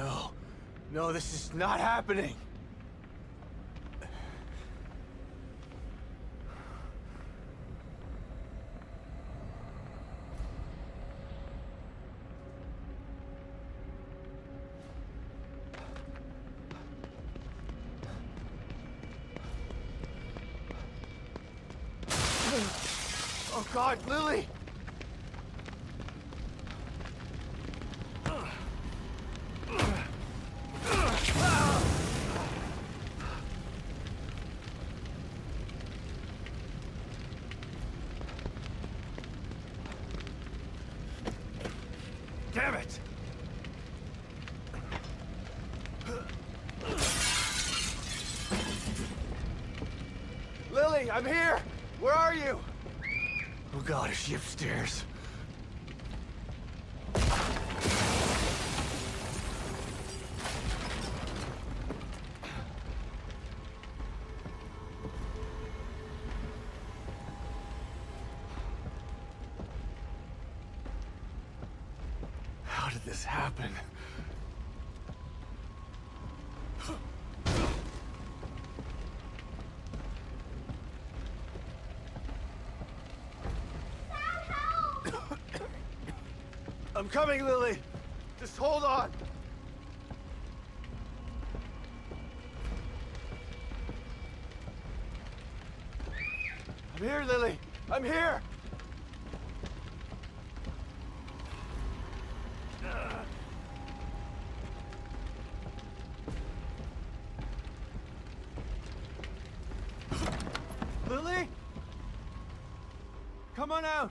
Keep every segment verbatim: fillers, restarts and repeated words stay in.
No. No, this is not happening. Oh God, Lily! Damn it! Lily, I'm here! Where are you? Oh God, is she upstairs? How did this happen? I'm coming, Lily! Just hold on! I'm here, Lily! I'm here! Lily? Come on out!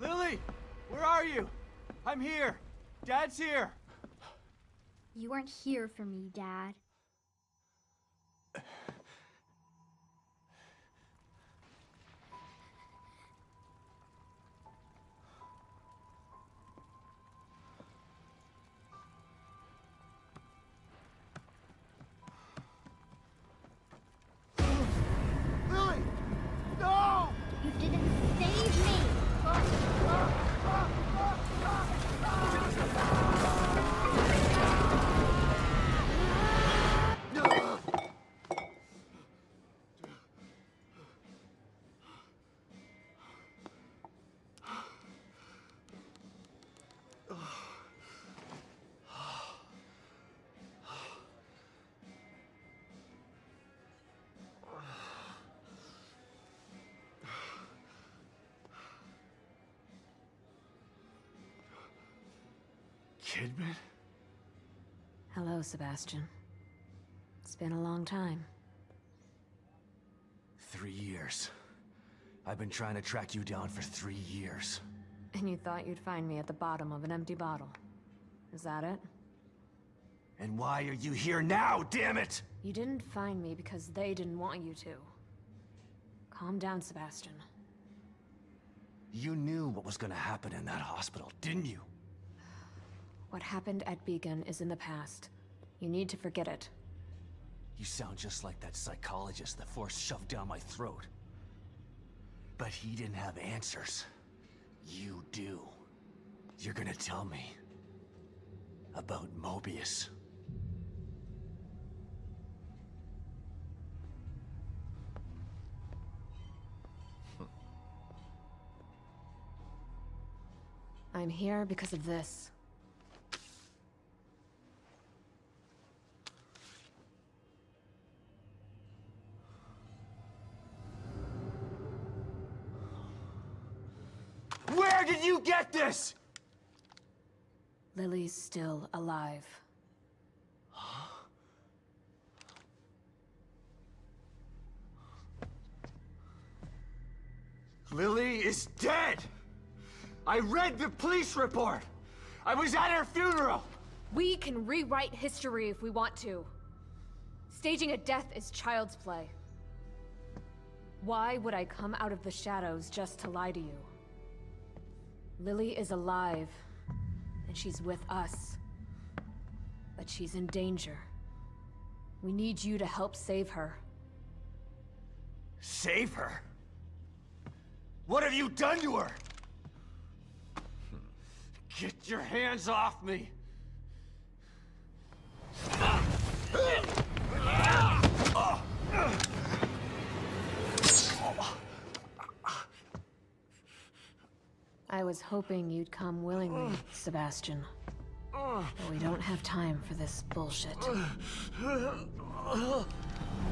Lily! Where are you? I'm here! Dad's here! You weren't here for me, Dad. Lily! No! You didn't save me! Oh, oh, oh, oh, oh. Kidman? Hello, Sebastian. It's been a long time. Three years. I've been trying to track you down for three years. And you thought you'd find me at the bottom of an empty bottle. Is that it? And why are you here now, damn it? You didn't find me because they didn't want you to. Calm down, Sebastian. You knew what was gonna happen in that hospital, didn't you? What happened at Beacon is in the past. You need to forget it. You sound just like that psychologist the Force shoved down my throat. But he didn't have answers. You do. You're gonna tell me about Mobius. I'm here because of this. Where did you get this? Lily's still alive. Huh? Lily is dead! I read the police report! I was at her funeral! We can rewrite history if we want to. Staging a death is child's play. Why would I come out of the shadows just to lie to you? Lily is alive, and she's with us. But she's in danger. We need you to help save her. Save her? What have you done to her? Get your hands off me! I was hoping you'd come willingly, Sebastian. But we don't have time for this bullshit.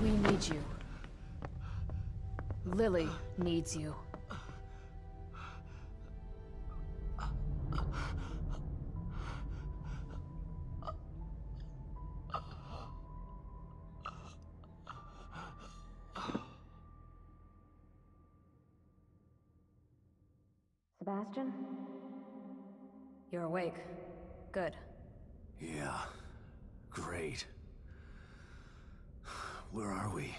We need you. Lily needs you. Sebastian? You're awake. Good. Yeah. Great. Where are we?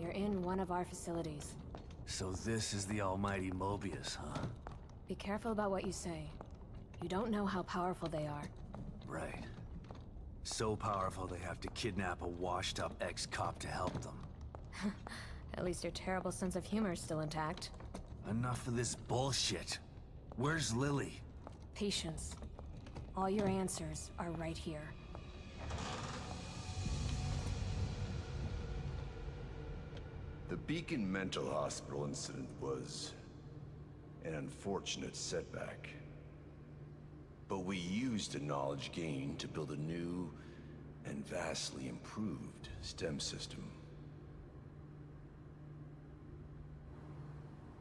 You're in one of our facilities. So this is the almighty Mobius, huh? Be careful about what you say. You don't know how powerful they are. Right. So powerful they have to kidnap a washed-up ex-cop to help them. At least your terrible sense of humor is still intact. Enough of this bullshit. Where's Lily? Patience. All your answers are right here. The Beacon Mental Hospital incident was an unfortunate setback. But we used the knowledge gained to build a new and vastly improved STEM system.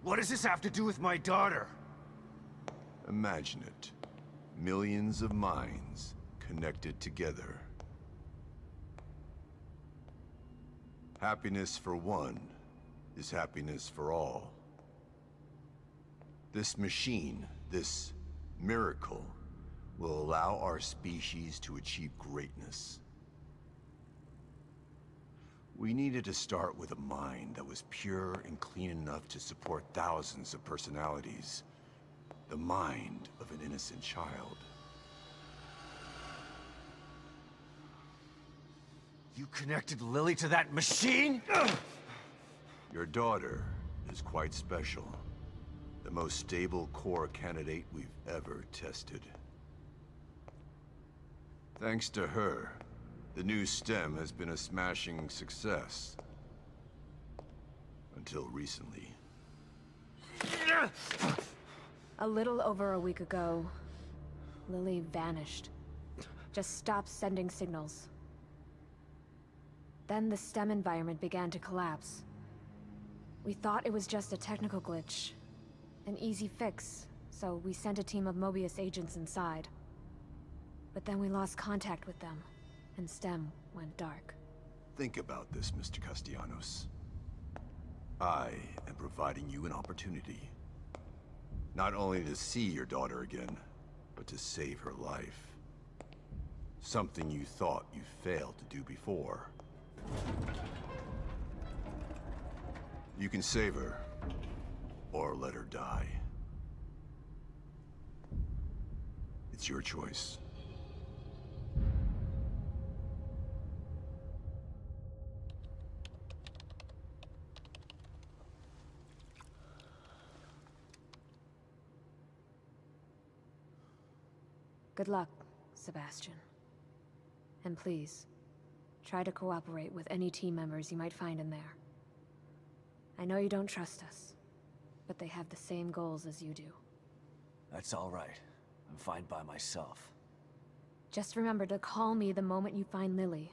What does this have to do with my daughter? Imagine it. Millions of minds connected together. Happiness for one is happiness for all. This machine, this miracle, will allow our species to achieve greatness. We needed to start with a mind that was pure and clean enough to support thousands of personalities. The mind of an innocent child. You connected Lily to that machine? Your daughter is quite special. The most stable core candidate we've ever tested. Thanks to her, the new STEM has been a smashing success. Until recently. A little over a week ago, Lily vanished. Just stopped sending signals. Then the STEM environment began to collapse. We thought it was just a technical glitch. An easy fix, so we sent a team of Mobius agents inside. But then we lost contact with them. And STEM went dark. Think about this, Mister Castellanos. I am providing you an opportunity. Not only to see your daughter again, but to save her life. Something you thought you failed to do before. You can save her, or let her die. It's your choice. Good luck, Sebastian. And please, try to cooperate with any team members you might find in there. I know you don't trust us, but they have the same goals as you do. That's all right. I'm fine by myself. Just remember to call me the moment you find Lily,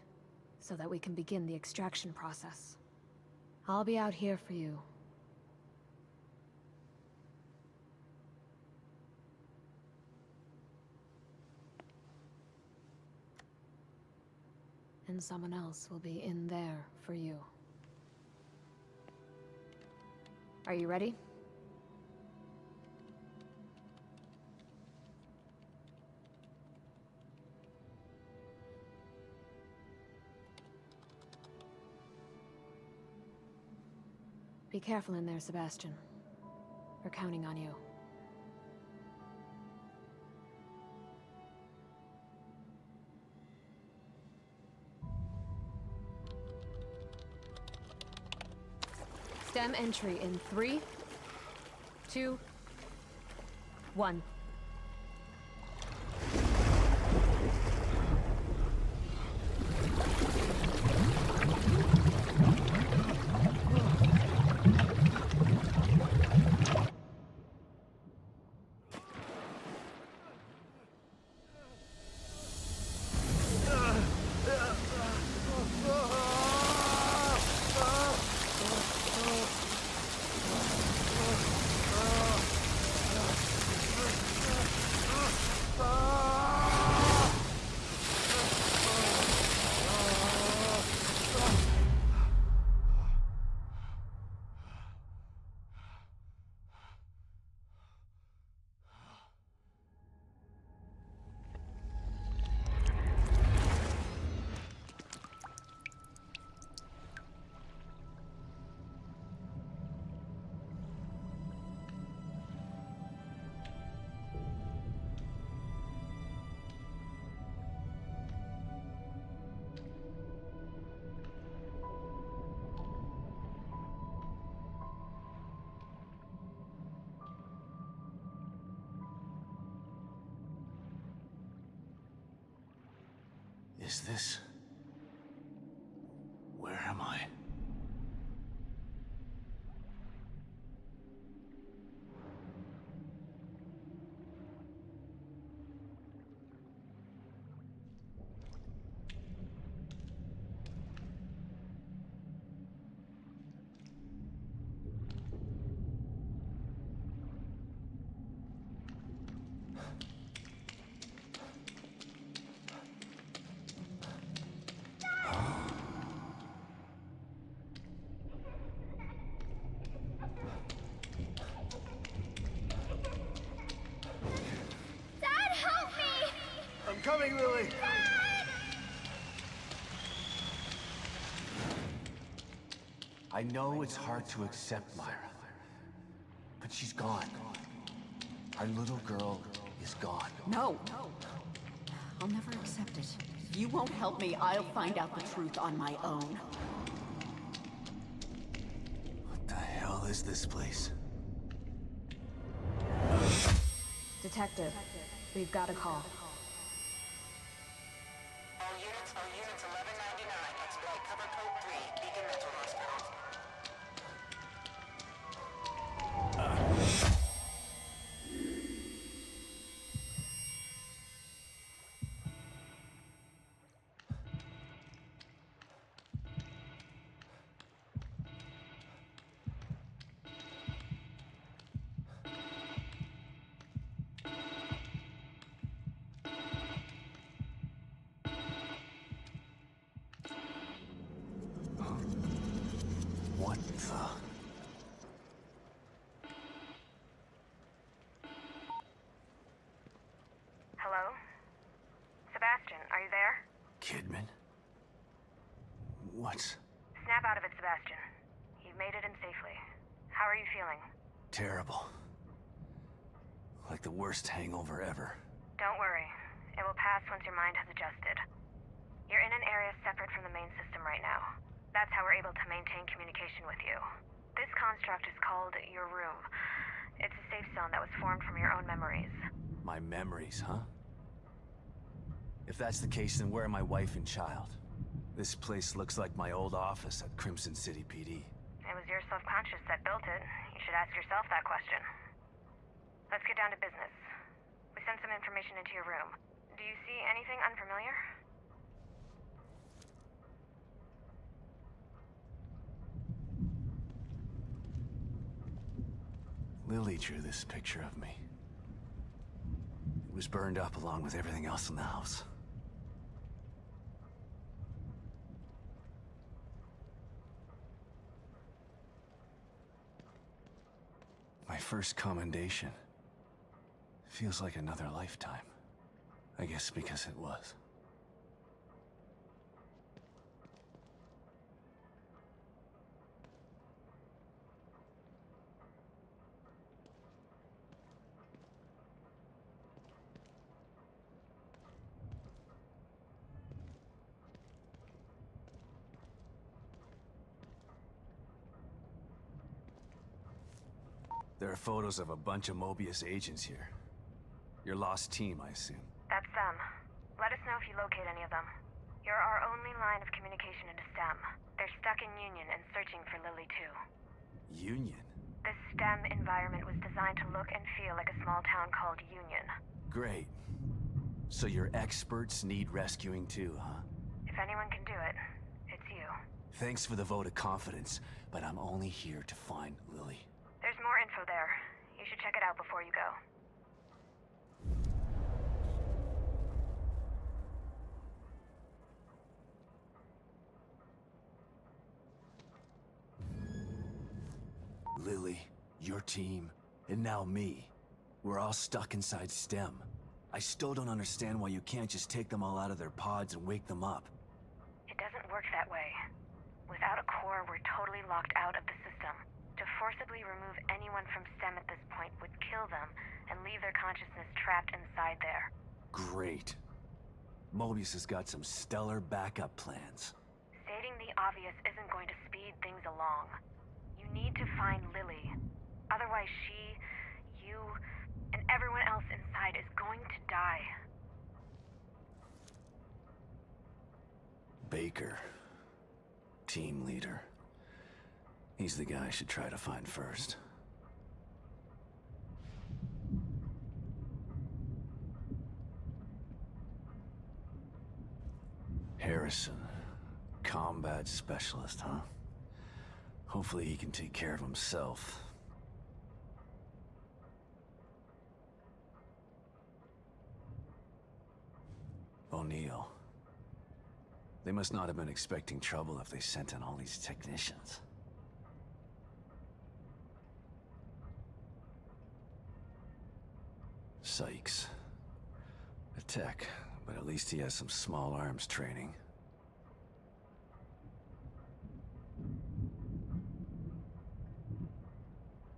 so that we can begin the extraction process. I'll be out here for you. And someone else will be in there for you. Are you ready? Be careful in there, Sebastian. We're counting on you. STEM entry in three, two, one. is this? Where am I? Coming, Lily. Dad! I know it's hard to accept Myra, but she's gone. Our little girl is gone. No. No. I'll never accept it. If you won't help me, I'll find out the truth on my own. What the hell is this place? Detective, we've got a call. Hello? Sebastian, are you there? Kidman? What? Snap out of it, Sebastian. You've made it in safely. How are you feeling? Terrible. Like the worst hangover ever. Don't worry. It will pass once your mind has adjusted. You're in an area separate from the main system right now. That's how we're able to maintain communication with you. This construct is called your room. It's a safe zone that was formed from your own memories. My memories, huh? If that's the case, then where are my wife and child? This place looks like my old office at Crimson City P D. It was your subconscious that built it. You should ask yourself that question. Let's get down to business. We sent some information into your room. Do you see anything unfamiliar? Lily drew this picture of me. It was burned up along with everything else in the house. My first commendation feels like another lifetime. I guess because it was. There are photos of a bunch of Mobius agents here. Your lost team, I assume. That's them. Let us know if you locate any of them. You're our only line of communication into STEM. They're stuck in Union and searching for Lily too. Union? This STEM environment was designed to look and feel like a small town called Union. Great. So your experts need rescuing too, huh? If anyone can do it, it's you. Thanks for the vote of confidence, but I'm only here to find Lily. There's more info there. You should check it out before you go. Lily, your team, and now me. We're all stuck inside STEM. I still don't understand why you can't just take them all out of their pods and wake them up. It doesn't work that way. Without a core, we're totally locked out of the system. To forcibly remove anyone from STEM at this point would kill them and leave their consciousness trapped inside there. Great. Mobius has got some stellar backup plans. Stating the obvious isn't going to speed things along. You need to find Lily. Otherwise she, you, and everyone else inside is going to die. Baker. Team leader. He's the guy I should try to find first. Harrison. Combat specialist, huh? Hopefully he can take care of himself. O'Neill. They must not have been expecting trouble if they sent in all these technicians. Sykes. A tech, but at least he has some small arms training.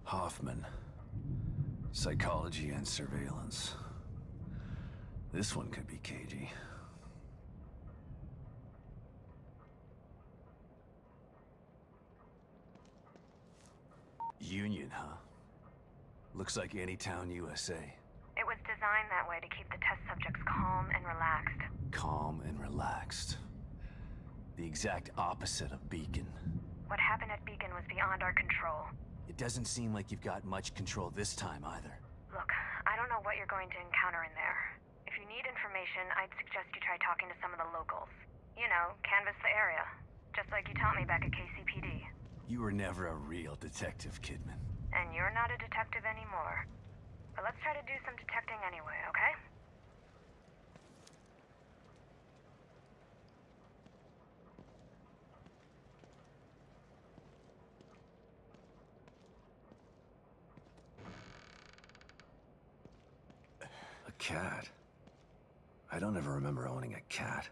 Hoffman. Psychology and surveillance. This one could be cagey. Union, huh? Looks like Anytown, U S A. It was designed that way to keep the test subjects calm and relaxed. Calm and relaxed. The exact opposite of Beacon. What happened at Beacon was beyond our control. It doesn't seem like you've got much control this time, either. Look, I don't know what you're going to encounter in there. If you need information, I'd suggest you try talking to some of the locals. You know, canvass the area. Just like you taught me back at K C P D. You were never a real detective, Kidman. And you're not a detective anymore. But let's try to do some detecting anyway, okay? Cat. I don't ever remember owning a cat.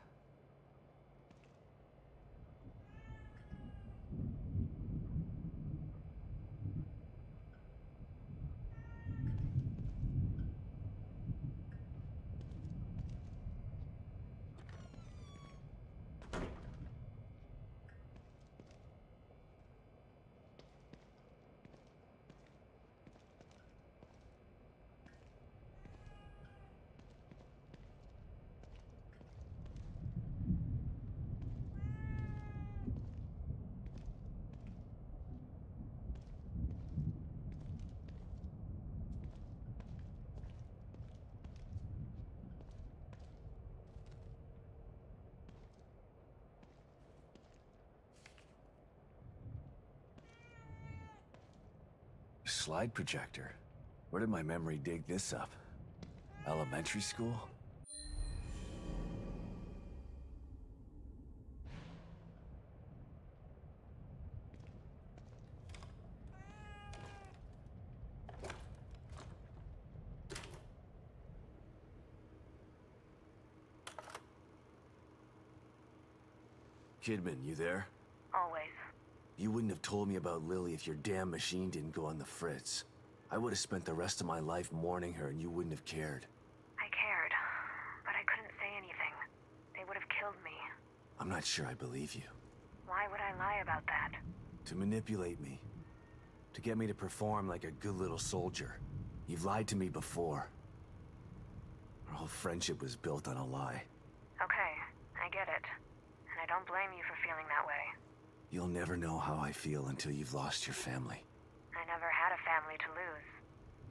Slide projector. Where did my memory dig this up? Elementary school? Kidman, you there? Always. You wouldn't have told me about Lily if your damn machine didn't go on the fritz. I would have spent the rest of my life mourning her and you wouldn't have cared. I cared, but I couldn't say anything. They would have killed me. I'm not sure I believe you. Why would I lie about that? To manipulate me. To get me to perform like a good little soldier. You've lied to me before. Our whole friendship was built on a lie. Okay, I get it. And I don't blame you for feeling that way. You'll never know how I feel until you've lost your family. I never had a family to lose.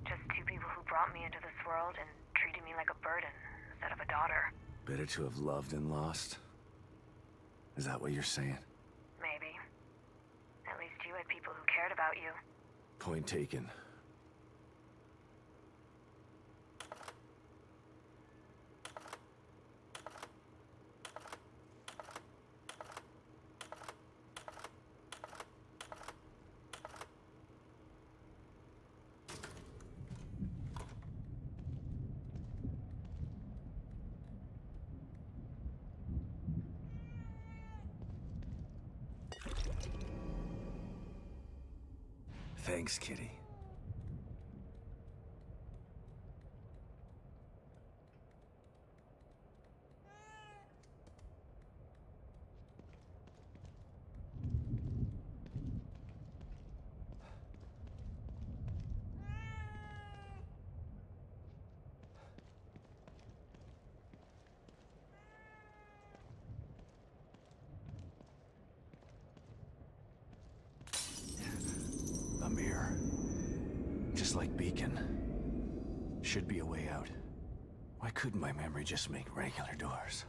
Just two people who brought me into this world and treated me like a burden instead of a daughter. Better to have loved and lost? Is that what you're saying? Maybe. At least you had people who cared about you. Point taken. Thanks, Kitty. Should be a way out. Why couldn't my memory just make regular doors?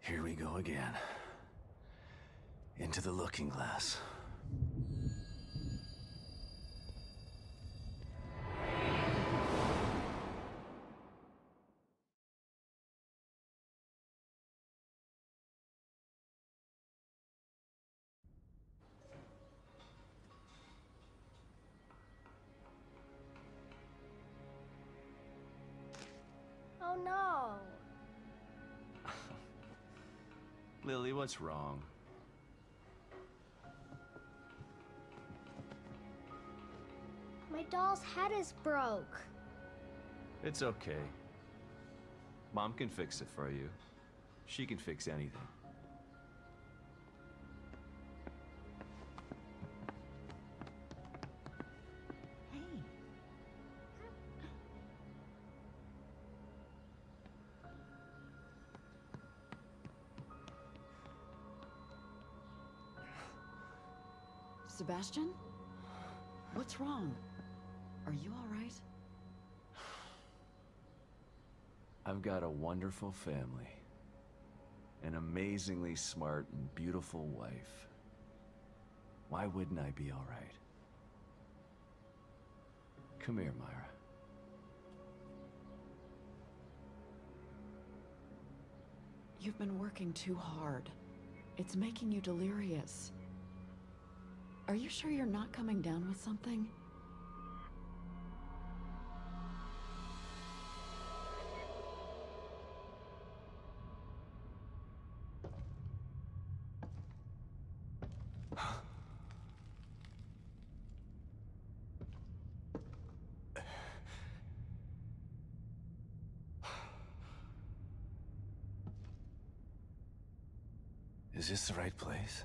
Here we go again. Into the looking glass. Oh no! Lily, what's wrong? My doll's head is broke. It's okay. Mom can fix it for you. She can fix anything. Sebastian? What's wrong? Are you all right? I've got a wonderful family. An amazingly smart and beautiful wife. Why wouldn't I be all right? Come here, Myra. You've been working too hard. It's making you delirious. Are you sure you're not coming down with something? Is this the right place?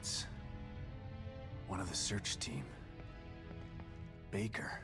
That's one of the search team. Baker.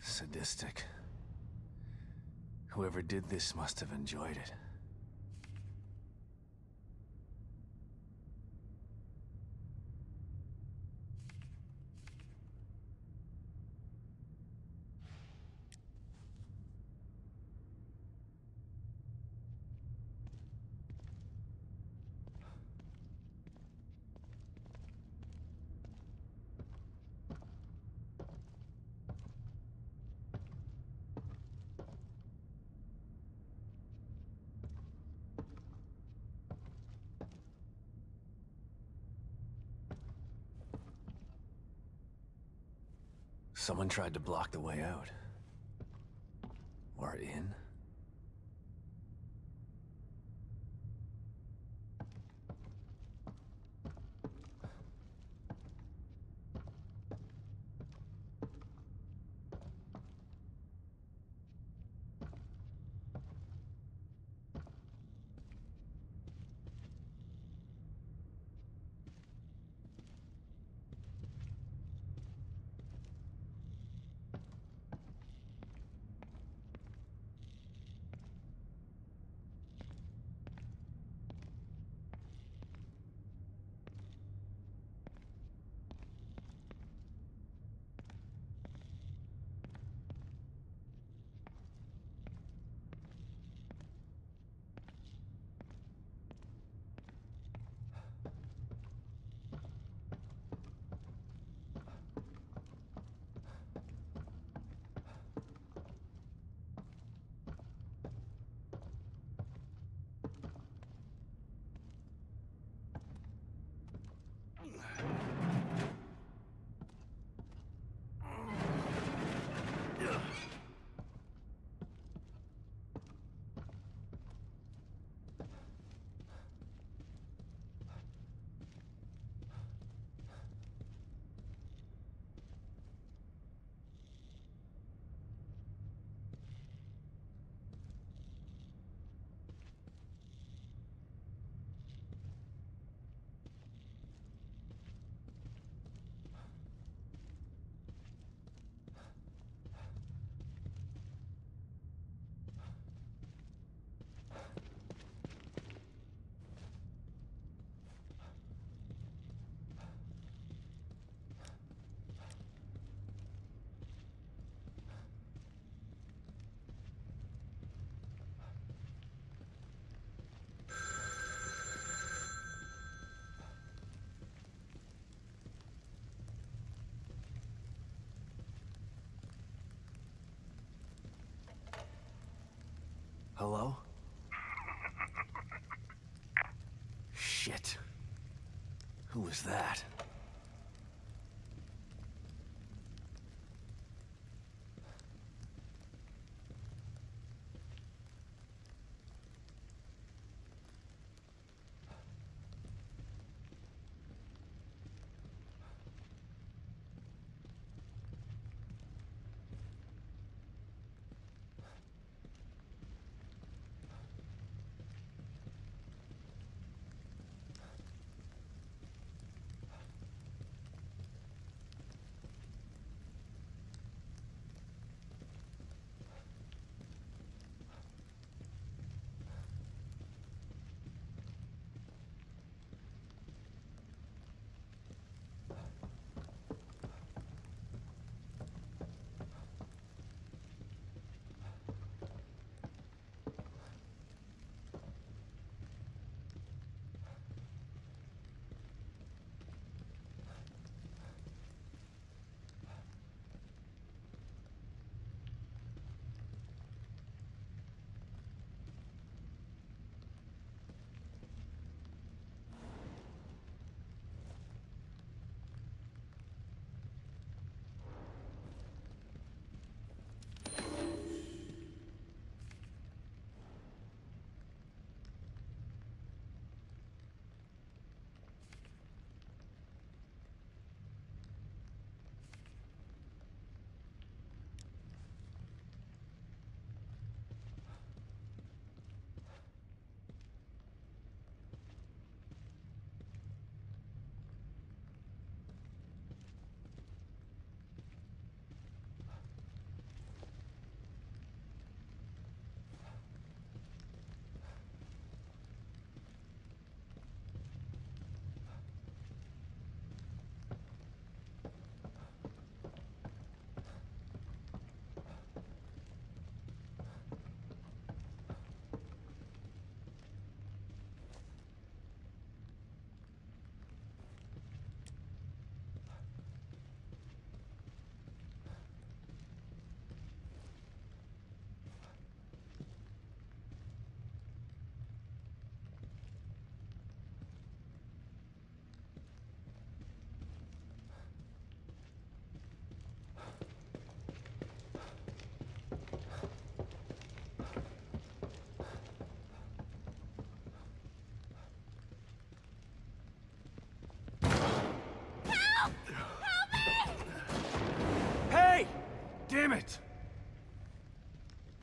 Sadistic. Whoever did this must have enjoyed it. Someone tried to block the way out. Or in. Hello? Shit. Who was that? Damn it!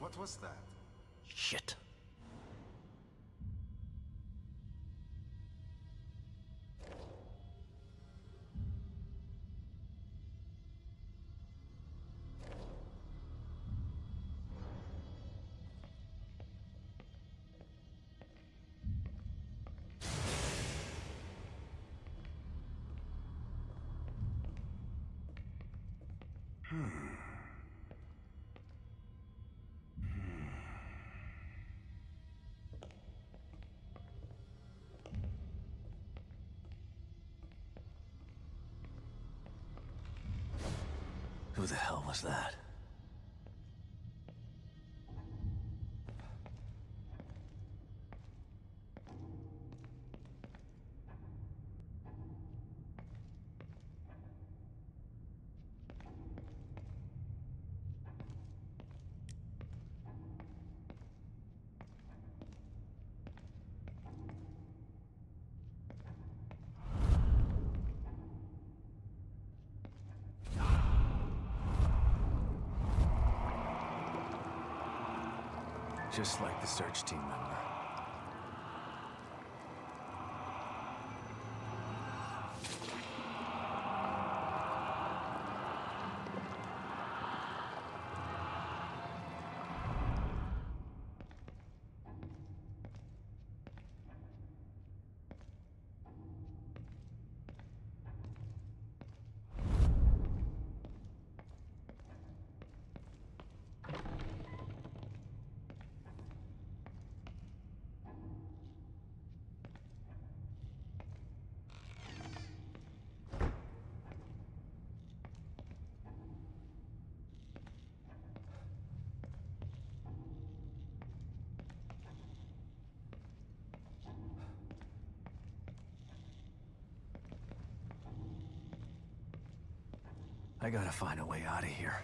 What was that? Shit. Who the hell was that? Just like the search team member. I gotta find a way out of here.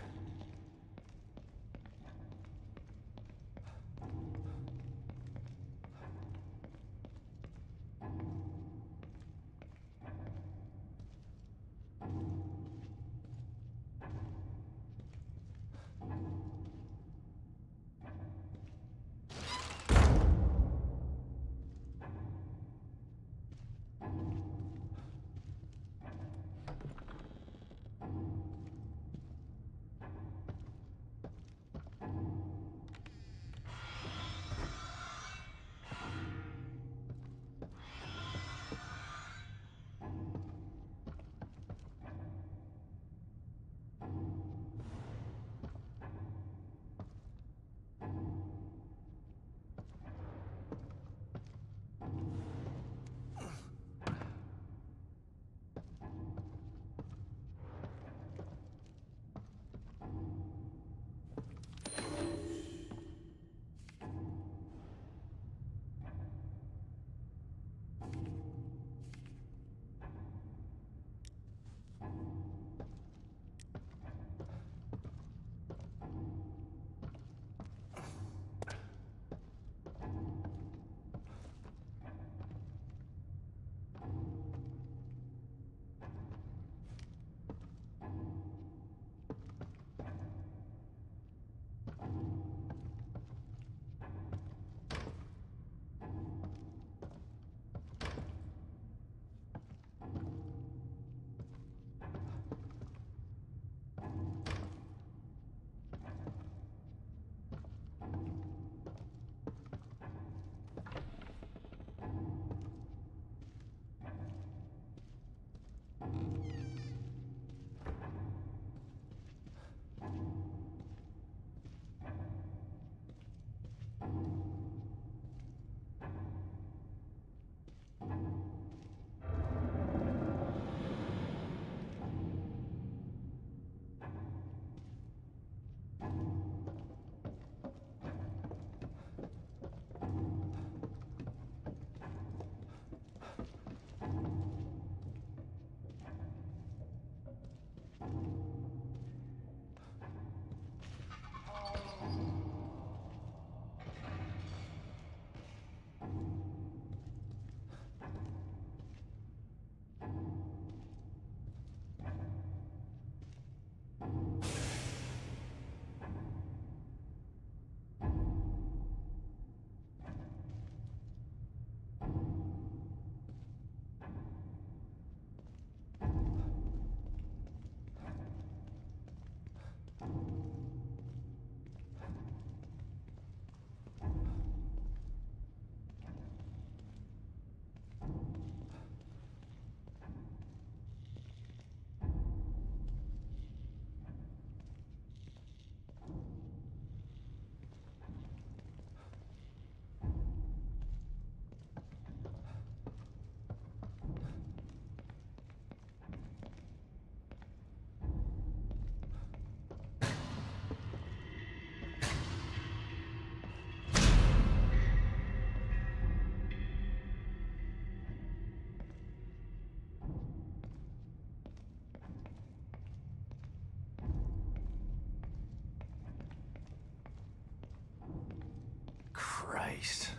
Christ.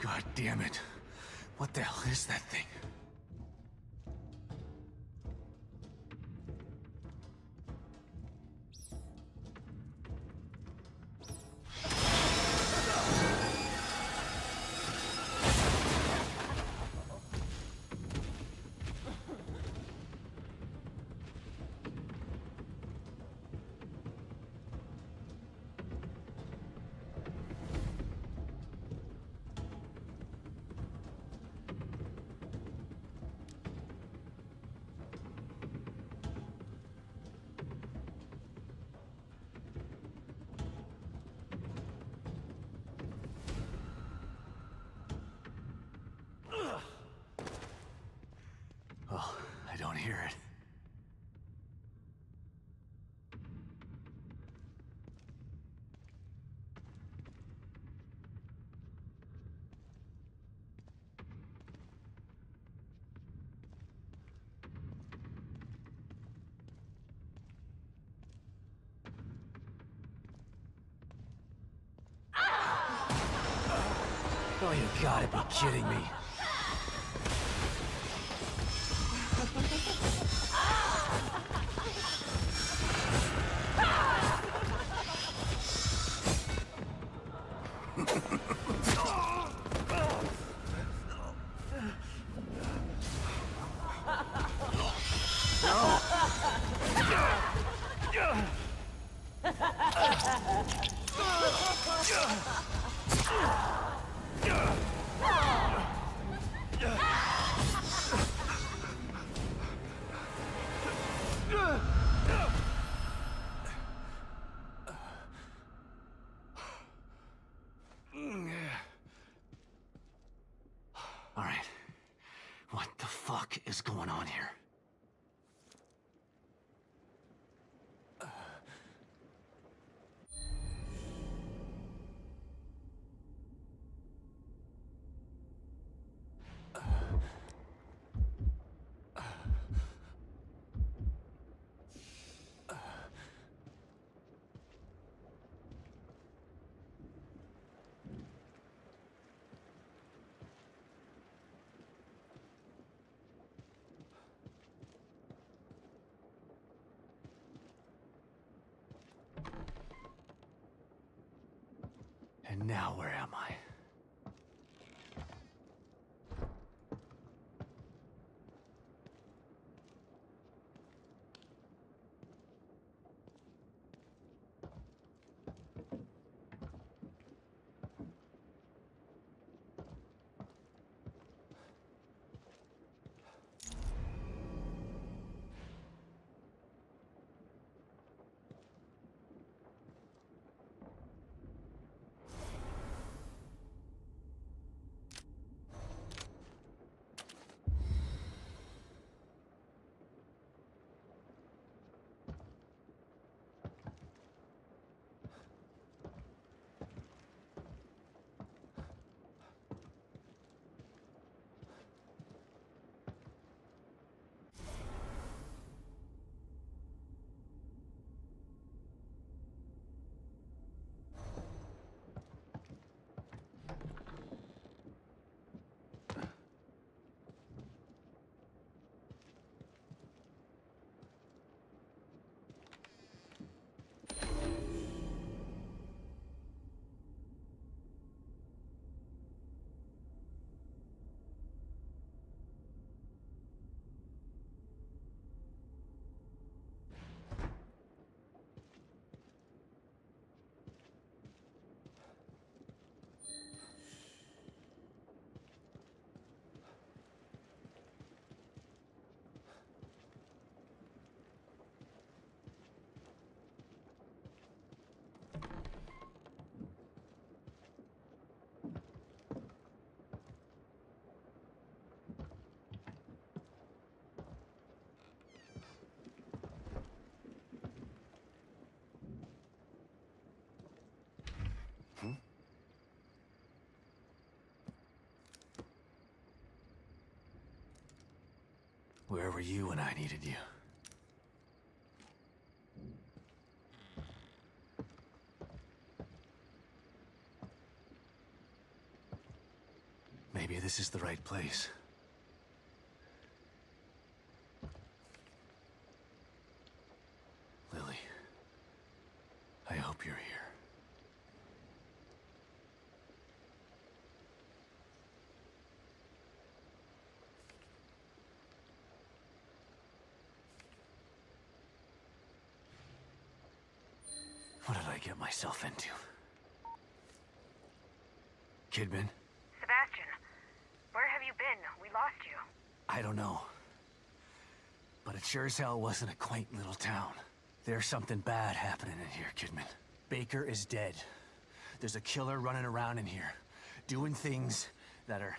God damn it. What the hell is that thing? Oh, you gotta be kidding me. And now where am I? Where were you when I needed you? Maybe this is the right place. Lily, I hope you're here. What did I get myself into? Kidman? Sebastian, where have you been? We lost you. I don't know. But it sure as hell wasn't a quaint little town. There's something bad happening in here, Kidman. Baker is dead. There's a killer running around in here, doing things that are...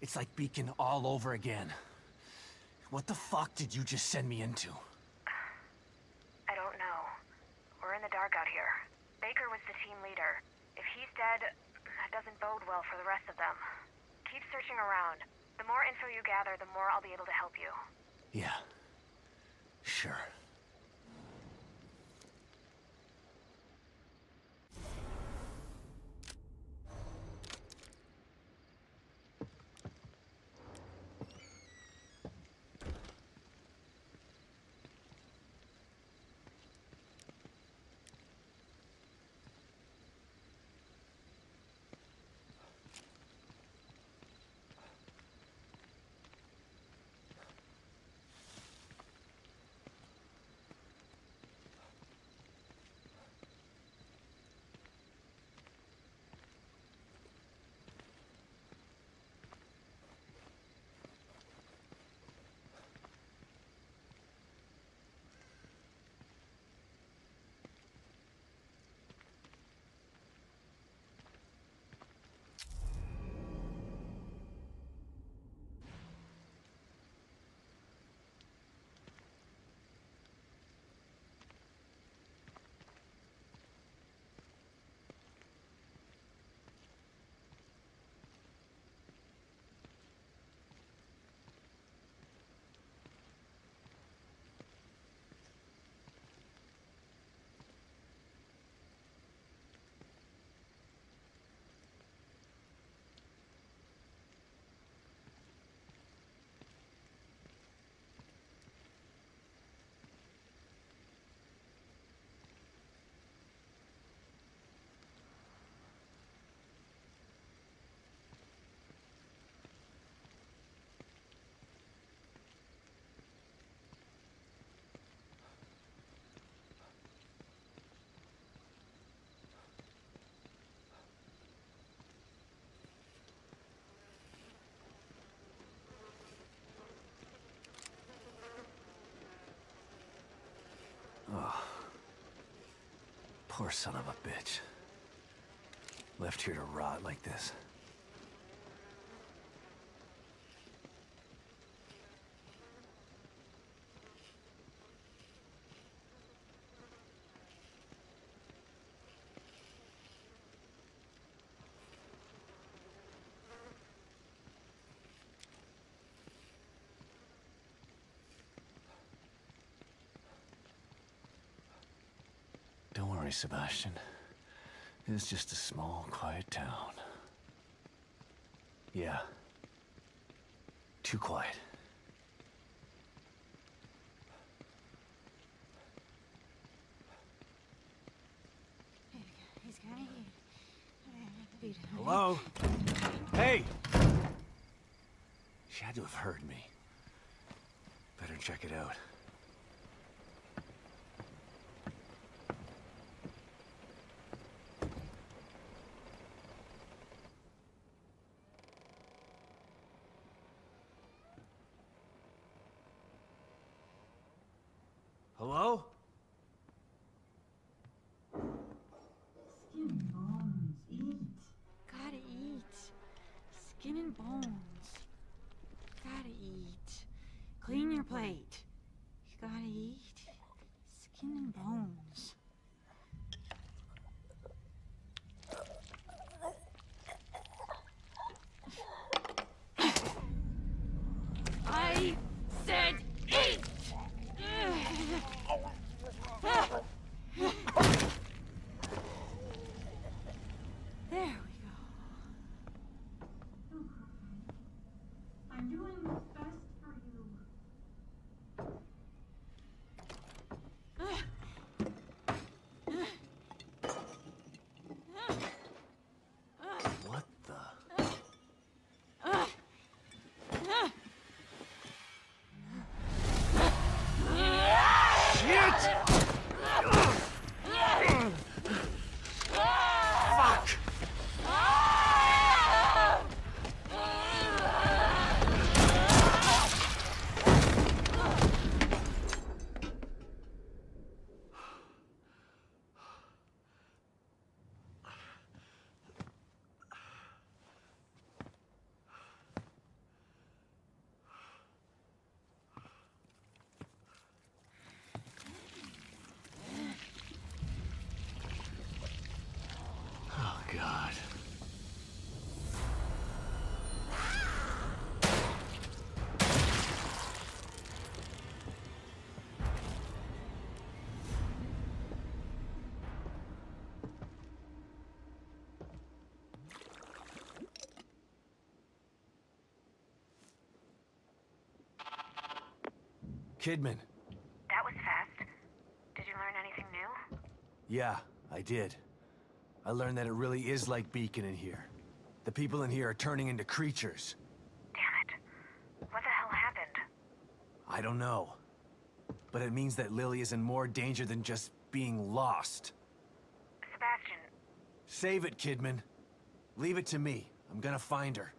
It's like Beacon all over again. What the fuck did you just send me into? I don't know. We're in the dark out here. Baker was the team leader. If he's dead, that doesn't bode well for the rest of them. Keep searching around. The more info you gather, the more I'll be able to help you. Yeah. Sure. Oh, poor son of a bitch. Left here to rot like this. Sebastian, it's just a small, quiet town. Yeah. Too quiet. Hello? Hey! She had to have heard me. Better check it out. I said Kidman. That was fast. Did you learn anything new? Yeah, I did. I learned that it really is like Beacon in here. The people in here are turning into creatures. Damn it. What the hell happened? I don't know. But it means that Lily is in more danger than just being lost. Sebastian. Save it, Kidman. Leave it to me. I'm gonna find her.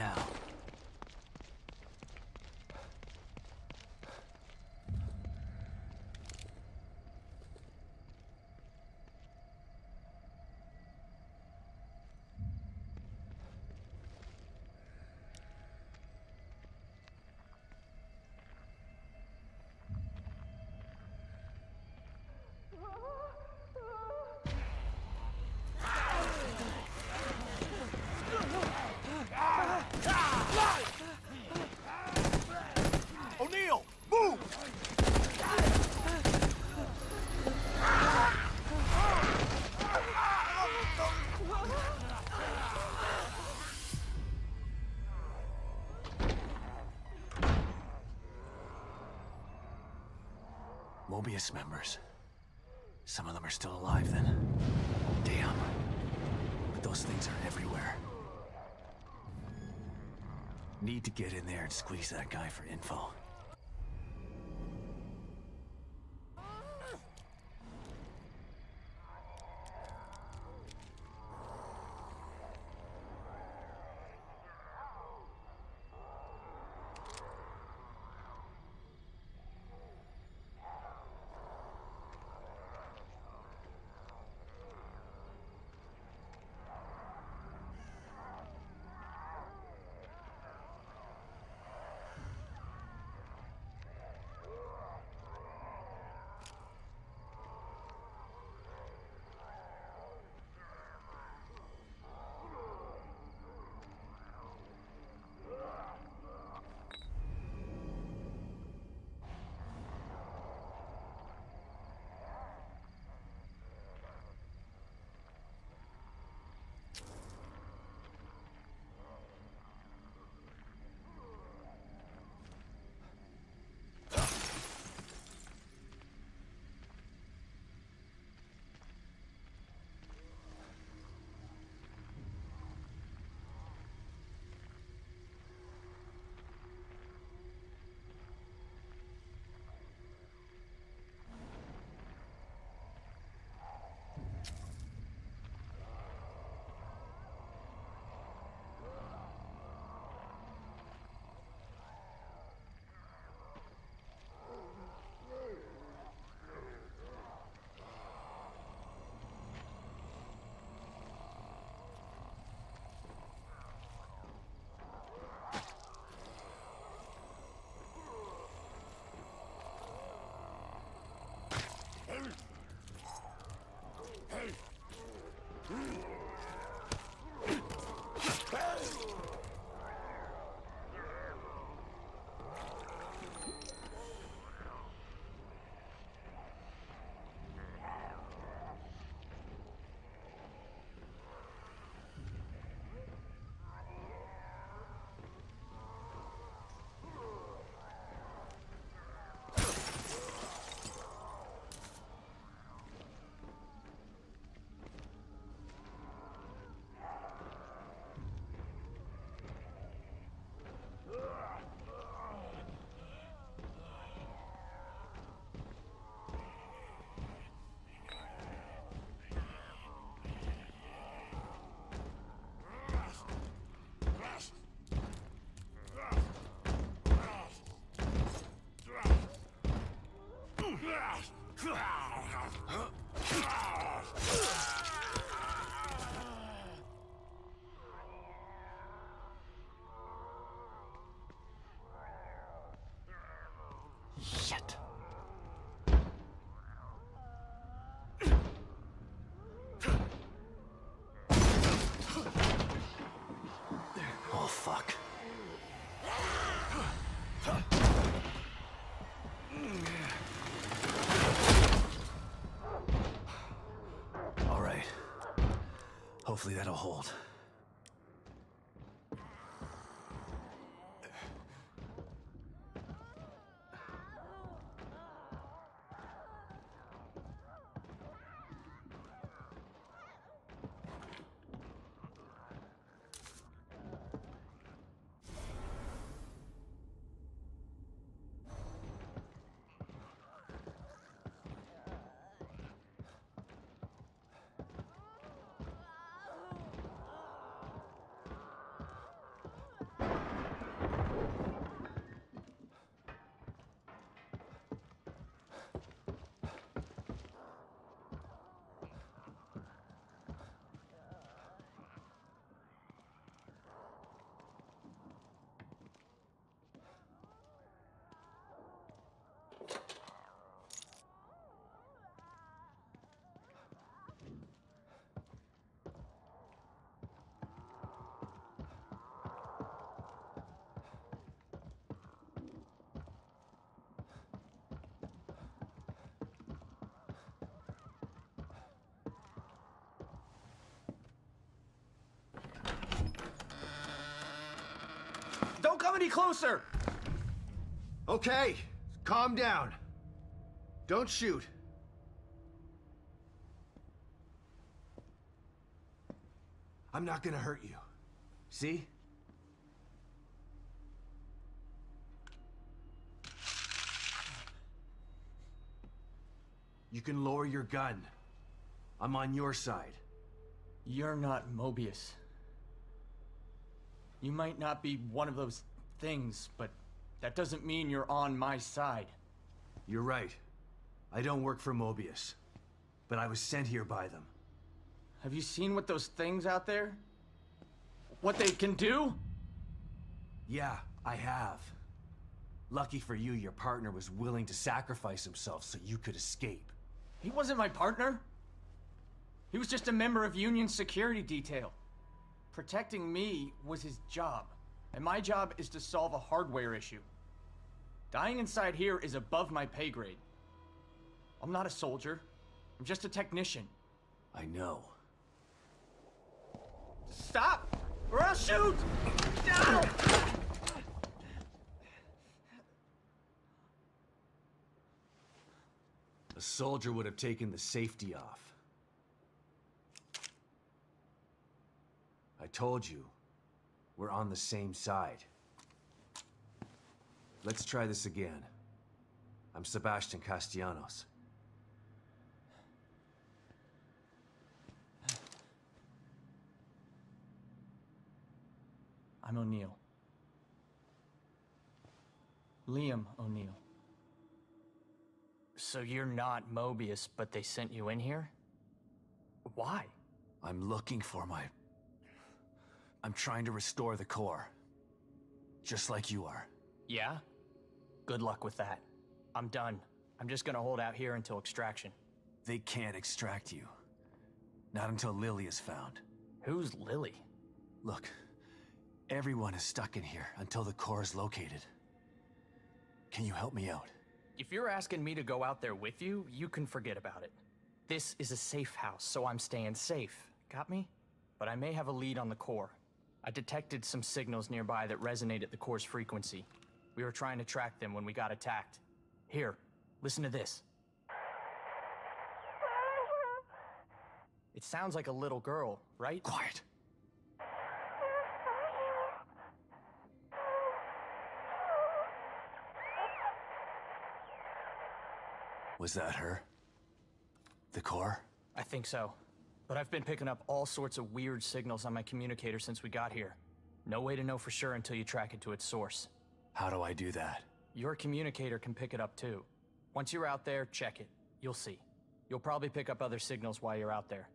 now. Mobius members. Some of them are still alive then. Damn. But those things are everywhere. Need to get in there and squeeze that guy for info. Shit. Oh, fuck. All right. Hopefully that'll hold. any closer! Okay, calm down. Don't shoot. I'm not gonna hurt you. See? You can lower your gun. I'm on your side. You're not Mobius. You might not be one of those things, but that doesn't mean you're on my side. You're right. I don't work for Mobius, but I was sent here by them. Have you seen what those things out there? What they can do? Yeah, I have. Lucky for you, your partner was willing to sacrifice himself so you could escape. He wasn't my partner. He was just a member of Union's security detail. Protecting me was his job, and my job is to solve a hardware issue. Dying inside here is above my pay grade. I'm not a soldier. I'm just a technician. I know. Stop, or I'll shoot! No! A soldier would have taken the safety off. I told you, we're on the same side. Let's try this again. I'm Sebastian Castellanos. I'm O'Neill. Liam O'Neill. So you're not Mobius, but they sent you in here? Why? I'm looking for my... I'm trying to restore the core. Just like you are. Yeah? Good luck with that. I'm done. I'm just gonna hold out here until extraction. They can't extract you. Not until Lily is found. Who's Lily? Look, everyone is stuck in here until the core is located. Can you help me out? If you're asking me to go out there with you, you can forget about it. This is a safe house, so I'm staying safe. Got me? But I may have a lead on the core. I detected some signals nearby that resonate at the core's frequency. We were trying to track them when we got attacked. Here, listen to this. It sounds like a little girl, right? Quiet. Was that her? The core? I think so. But I've been picking up all sorts of weird signals on my communicator since we got here. No way to know for sure until you track it to its source. How do I do that? Your communicator can pick it up too. Once you're out there, check it. You'll see. You'll probably pick up other signals while you're out there.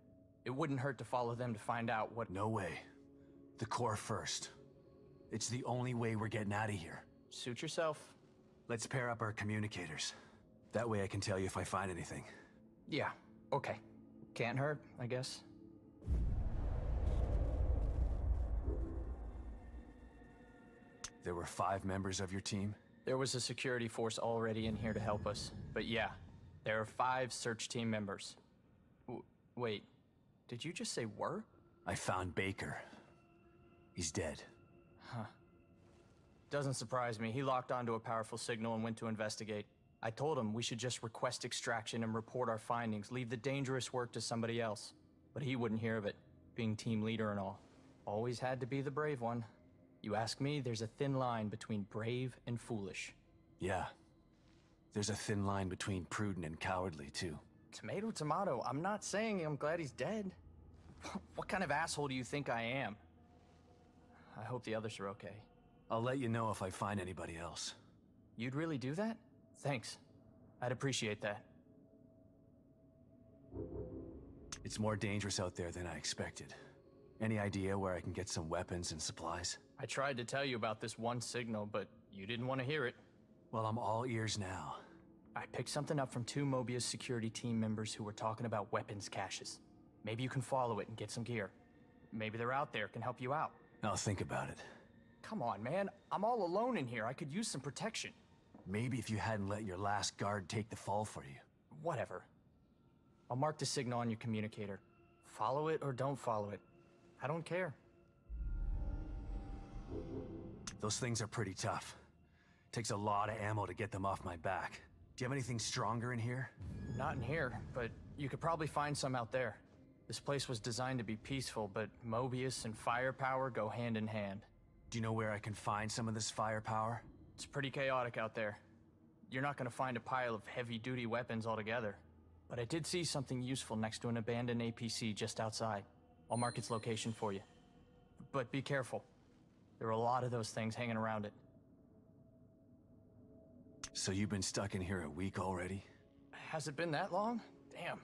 It wouldn't hurt to follow them to find out what- No way. The core first. It's the only way we're getting out of here. Suit yourself. Let's pair up our communicators. That way I can tell you if I find anything. Yeah, okay. Can't hurt, I guess. There were five members of your team? There was a security force already in here to help us. But yeah, there are five search team members. W- wait, did you just say were? I found Baker. He's dead. Huh. Doesn't surprise me. He locked onto a powerful signal and went to investigate. I told him we should just request extraction and report our findings, leave the dangerous work to somebody else. But he wouldn't hear of it, being team leader and all. Always had to be the brave one. You ask me, there's a thin line between brave and foolish. Yeah. There's a thin line between prudent and cowardly, too. Tomato, tomato. I'm not saying I'm glad he's dead. What kind of asshole do you think I am? I hope the others are okay. I'll let you know if I find anybody else. You'd really do that? Thanks. I'd appreciate that. It's more dangerous out there than I expected. Any idea where I can get some weapons and supplies? I tried to tell you about this one signal, but you didn't want to hear it. Well, I'm all ears now. I picked something up from two Mobius security team members who were talking about weapons caches. Maybe you can follow it and get some gear. Maybe they're out there, can help you out. I'll think about it. Come on, man. I'm all alone in here. I could use some protection. Maybe if you hadn't let your last guard take the fall for you. Whatever. I'll mark the signal on your communicator. Follow it or don't follow it. I don't care. Those things are pretty tough. Takes a lot of ammo to get them off my back. Do you have anything stronger in here? Not in here, but you could probably find some out there. This place was designed to be peaceful, but Mobius and firepower go hand in hand. Do you know where I can find some of this firepower? It's pretty chaotic out there. You're not going to find a pile of heavy-duty weapons altogether. But I did see something useful next to an abandoned A P C just outside. I'll mark its location for you. But be careful. There are a lot of those things hanging around it. So you've been stuck in here a week already? Has it been that long? Damn.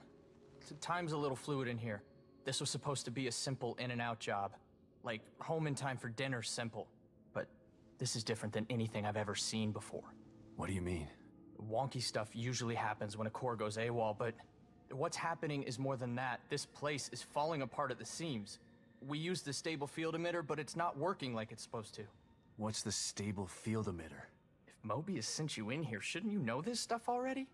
Time's a little fluid in here. This was supposed to be a simple in-and-out job. Like, home in time for dinner simple. But this is different than anything I've ever seen before. What do you mean? Wonky stuff usually happens when a core goes AWOL, but what's happening is more than that. This place is falling apart at the seams. We use the stable field emitter, but it's not working like it's supposed to. What's the stable field emitter? If Mobius sent you in here, shouldn't you know this stuff already?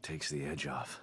Takes the edge off.